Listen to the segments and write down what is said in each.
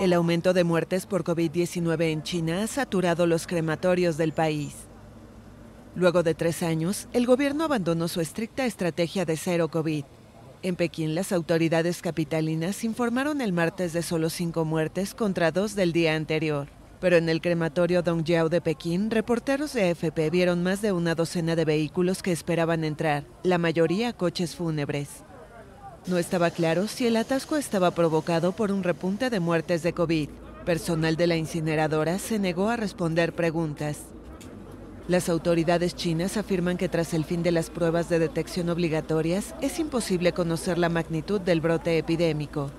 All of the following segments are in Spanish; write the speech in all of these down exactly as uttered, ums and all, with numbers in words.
El aumento de muertes por COVID diecinueve en China ha saturado los crematorios del país. Luego de tres años, el gobierno abandonó su estricta estrategia de cero COVID. En Pekín, las autoridades capitalinas informaron el martes de solo cinco muertes contra dos del día anterior. Pero en el crematorio Dongjiao de Pekín, reporteros de A F P vieron más de una docena de vehículos que esperaban entrar, la mayoría coches fúnebres. No estaba claro si el atasco estaba provocado por un repunte de muertes de COVID. Personal de la incineradora se negó a responder preguntas. Las autoridades chinas afirman que tras el fin de las pruebas de detección obligatorias, es imposible conocer la magnitud del brote epidémico.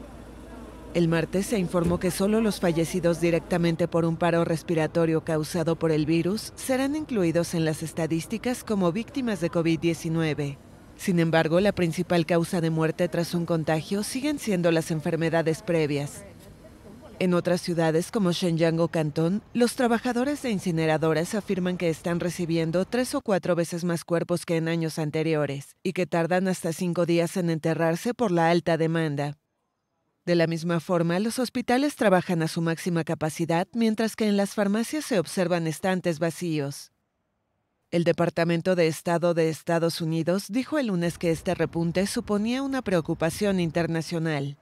El martes se informó que solo los fallecidos directamente por un paro respiratorio causado por el virus serán incluidos en las estadísticas como víctimas de COVID diecinueve. Sin embargo, la principal causa de muerte tras un contagio siguen siendo las enfermedades previas. En otras ciudades como Shenyang o Cantón, los trabajadores de incineradoras afirman que están recibiendo tres o cuatro veces más cuerpos que en años anteriores y que tardan hasta cinco días en enterrarse por la alta demanda. De la misma forma, los hospitales trabajan a su máxima capacidad, mientras que en las farmacias se observan estantes vacíos. El Departamento de Estado de Estados Unidos dijo el lunes que este repunte suponía una preocupación internacional.